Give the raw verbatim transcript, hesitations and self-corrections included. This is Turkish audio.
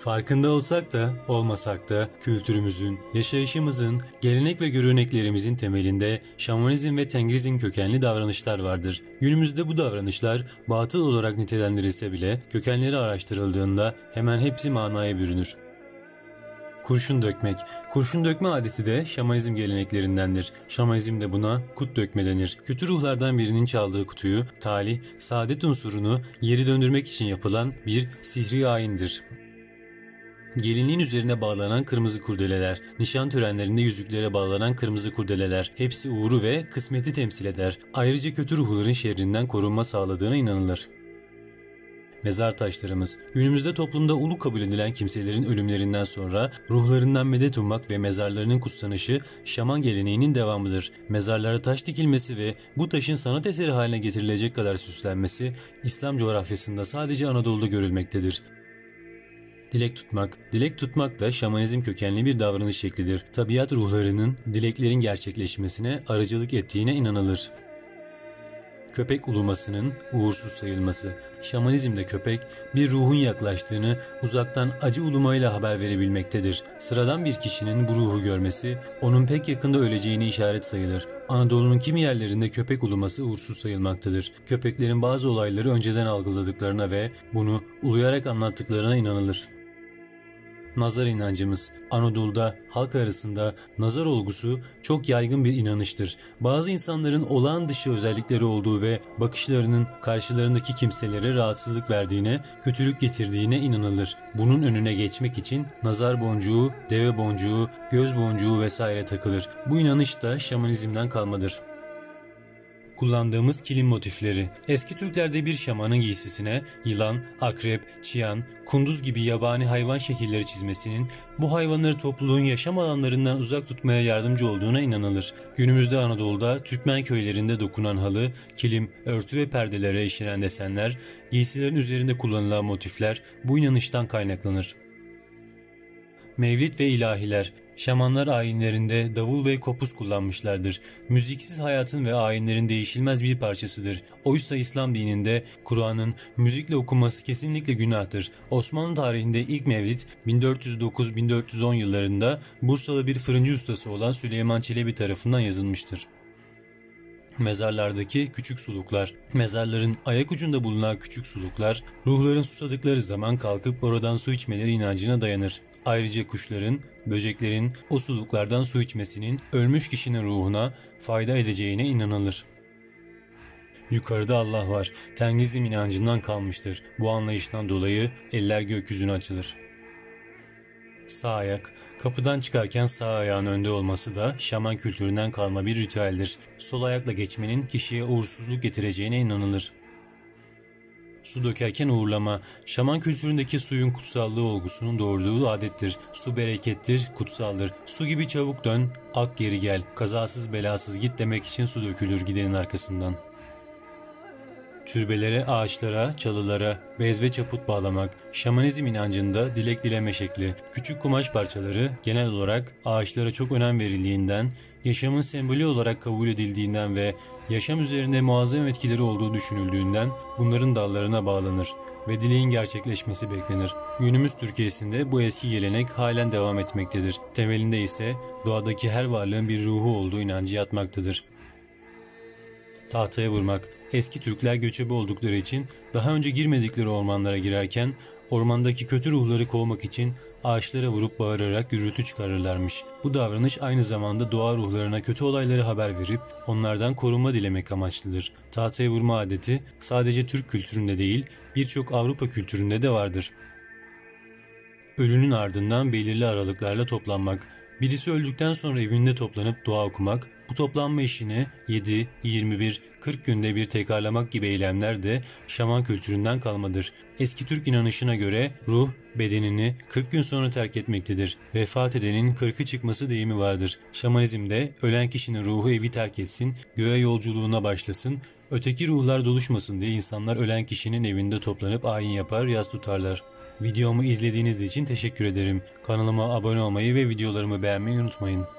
Farkında olsak da, olmasak da kültürümüzün, yaşayışımızın, gelenek ve göreneklerimizin temelinde şamanizm ve tengrizm kökenli davranışlar vardır. Günümüzde bu davranışlar batıl olarak nitelendirilse bile kökenleri araştırıldığında hemen hepsi manaya bürünür. Kurşun dökmek. Kurşun dökme adeti de şamanizm geleneklerindendir. Şamanizmde buna kut dökme denir. Kötü ruhlardan birinin çaldığı kutuyu, talih, saadet unsurunu geri döndürmek için yapılan bir sihri ayindir. Gelinliğin üzerine bağlanan kırmızı kurdeleler, nişan törenlerinde yüzüklere bağlanan kırmızı kurdeleler, hepsi uğru ve kısmeti temsil eder. Ayrıca kötü ruhların şerrinden korunma sağladığına inanılır. Mezar taşlarımız. Günümüzde toplumda ulu kabul edilen kimselerin ölümlerinden sonra ruhlarından medet ummak ve mezarlarının kutsanışı şaman geleneğinin devamıdır. Mezarlara taş dikilmesi ve bu taşın sanat eseri haline getirilecek kadar süslenmesi İslam coğrafyasında sadece Anadolu'da görülmektedir. Dilek tutmak. Dilek tutmak da şamanizm kökenli bir davranış şeklidir. Tabiat ruhlarının dileklerin gerçekleşmesine aracılık ettiğine inanılır. Köpek ulumasının uğursuz sayılması. Şamanizmde köpek bir ruhun yaklaştığını uzaktan acı ulumayla haber verebilmektedir. Sıradan bir kişinin bu ruhu görmesi onun pek yakında öleceğini işaret sayılır. Anadolu'nun kimi yerlerinde köpek uluması uğursuz sayılmaktadır. Köpeklerin bazı olayları önceden algıladıklarına ve bunu uluyarak anlattıklarına inanılır. Nazar inancımız. Anadolu'da halk arasında nazar olgusu çok yaygın bir inanıştır. Bazı insanların olağan dışı özellikleri olduğu ve bakışlarının karşılarındaki kimselere rahatsızlık verdiğine, kötülük getirdiğine inanılır. Bunun önüne geçmek için nazar boncuğu, deve boncuğu, göz boncuğu vesaire takılır. Bu inanış da şamanizmden kalmadır. Kullandığımız kilim motifleri. Eski Türklerde bir şamanın giysisine yılan, akrep, çıyan, kunduz gibi yabani hayvan şekilleri çizmesinin bu hayvanları topluluğun yaşam alanlarından uzak tutmaya yardımcı olduğuna inanılır. Günümüzde Anadolu'da Türkmen köylerinde dokunan halı, kilim, örtü ve perdelere işlenen desenler, giysilerin üzerinde kullanılan motifler bu inanıştan kaynaklanır. Mevlid ve ilahiler. Şamanlar ayinlerinde davul ve kopuz kullanmışlardır. Müziksiz hayatın ve ayinlerin değişilmez bir parçasıdır. Oysa İslam dininde Kur'an'ın müzikle okunması kesinlikle günahtır. Osmanlı tarihinde ilk mevlid bin dört yüz dokuz bin dört yüz on yıllarında Bursalı bir fırıncı ustası olan Süleyman Çelebi tarafından yazılmıştır. Mezarlardaki küçük suluklar. Mezarların ayak ucunda bulunan küçük suluklar, ruhların susadıkları zaman kalkıp oradan su içmeleri inancına dayanır. Ayrıca kuşların, böceklerin o suluklardan su içmesinin ölmüş kişinin ruhuna fayda edeceğine inanılır. Yukarıda Allah var. Tengrizm inancından kalmıştır. Bu anlayıştan dolayı eller gökyüzüne açılır. Sağ ayak. Kapıdan çıkarken sağ ayağın önde olması da şaman kültüründen kalma bir ritüeldir. Sol ayakla geçmenin kişiye uğursuzluk getireceğine inanılır. Su dökerken uğurlama, şaman kültüründeki suyun kutsallığı olgusunun doğurduğu adettir. Su berekettir, kutsaldır. Su gibi çabuk dön, ak geri gel, kazasız belasız git demek için su dökülür gidenin arkasından. Türbelere, ağaçlara, çalılara bez ve çaput bağlamak, şamanizm inancında dilek dileme şekli. Küçük kumaş parçaları genel olarak ağaçlara çok önem verildiğinden, yaşamın sembolü olarak kabul edildiğinden ve yaşam üzerinde muazzam etkileri olduğu düşünüldüğünden bunların dallarına bağlanır ve dileğin gerçekleşmesi beklenir. Günümüz Türkiye'sinde bu eski gelenek halen devam etmektedir. Temelinde ise doğadaki her varlığın bir ruhu olduğu inancı yatmaktadır. Tahtaya vurmak. Eski Türkler göçebe oldukları için daha önce girmedikleri ormanlara girerken ormandaki kötü ruhları kovmak için ağaçlara vurup bağırarak gürültü çıkarırlarmış. Bu davranış aynı zamanda doğa ruhlarına kötü olayları haber verip onlardan korunma dilemek amaçlıdır. Tahtaya vurma adeti sadece Türk kültüründe değil birçok Avrupa kültüründe de vardır. Ölünün ardından belirli aralıklarla toplanmak. Birisi öldükten sonra evinde toplanıp dua okumak, bu toplanma işini yedi, yirmi bir, kırk günde bir tekrarlamak gibi eylemler de şaman kültüründen kalmadır. Eski Türk inanışına göre ruh bedenini kırk gün sonra terk etmektedir. Vefat edenin kırkı çıkması deyimi vardır. Şamanizmde ölen kişinin ruhu evi terk etsin, göğe yolculuğuna başlasın, Öteki ruhlar doluşmasın diye insanlar ölen kişinin evinde toplanıp ayin yapar, yas tutarlar. Videomu izlediğiniz için teşekkür ederim. Kanalıma abone olmayı ve videolarımı beğenmeyi unutmayın.